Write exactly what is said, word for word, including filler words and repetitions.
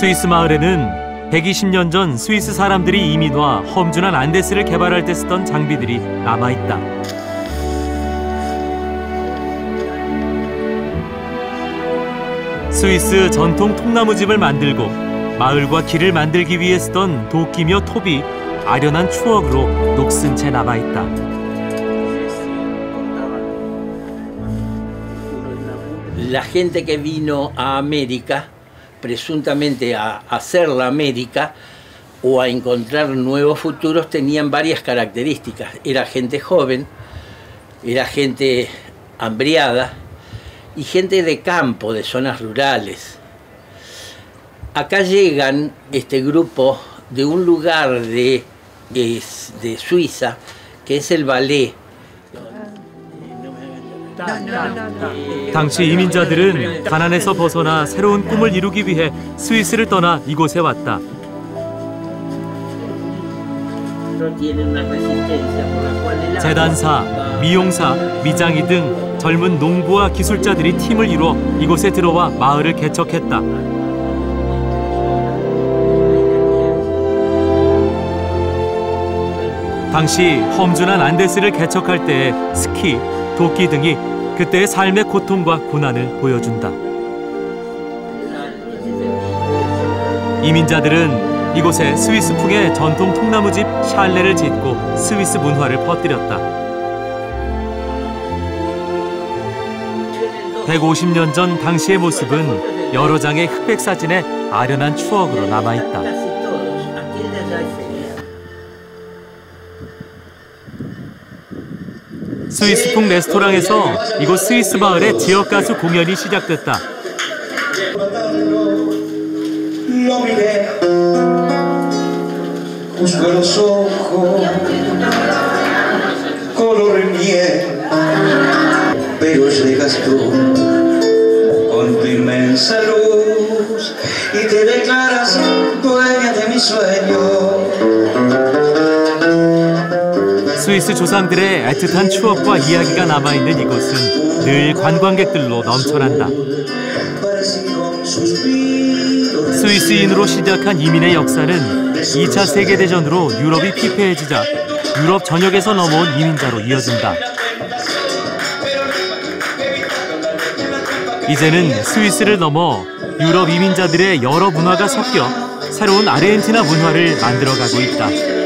스위스 마을에는 백이십 년 전 스위스 사람들이 이민와 험준한 안데스를 개발할 때 쓰던 장비들이 남아있다. 스위스 전통 통나무집을 만들고 마을과 길을 만들기 위해 쓰던 도끼며 톱이 아련한 추억으로 녹슨 채 남아있다. La gente que vino a América, presuntamente a hacer la América o a encontrar nuevos futuros, tenían varias características. Era gente joven, era gente hambriada, y gente de campo, de zonas rurales. Acá llegan este grupo de un lugar de, de, de Suiza, que es el ballet. 당시 이민자들은 가난에서 벗어나 새로운 꿈을 이루기 위해 스위스를 떠나 이곳에 왔다. 재단사, 미용사, 미장이 등 젊은 농부와 기술자들이 팀을 이루어 이곳에 들어와 마을을 개척했다. 당시 험준한 안데스를 개척할 때의 스키, 도끼 등이 그때의 삶의 고통과 고난을 보여준다. 이민자들은 이곳에 스위스풍의 전통 통나무집 샬레를 짓고 스위스 문화를 퍼뜨렸다. 백오십 년 전 당시의 모습은 여러 장의 흑백 사진에 아련한 추억으로 남아있다. 스위스풍 레스토랑에서 이곳 스위스 마을의 지역 가수 공연이 시작됐다. Pero llegas tú con tu inmensa luz y te declaras dueña de mi sueño. 스위스 조상들의 애틋한 추억과 이야기가 남아있는 이곳은 늘 관광객들로 넘쳐난다. 스위스인으로 시작한 이민의 역사는 이 차 세계대전으로 유럽이 피폐해지자 유럽 전역에서 넘어온 이민자로 이어진다. 이제는 스위스를 넘어 유럽 이민자들의 여러 문화가 섞여 새로운 아르헨티나 문화를 만들어가고 있다.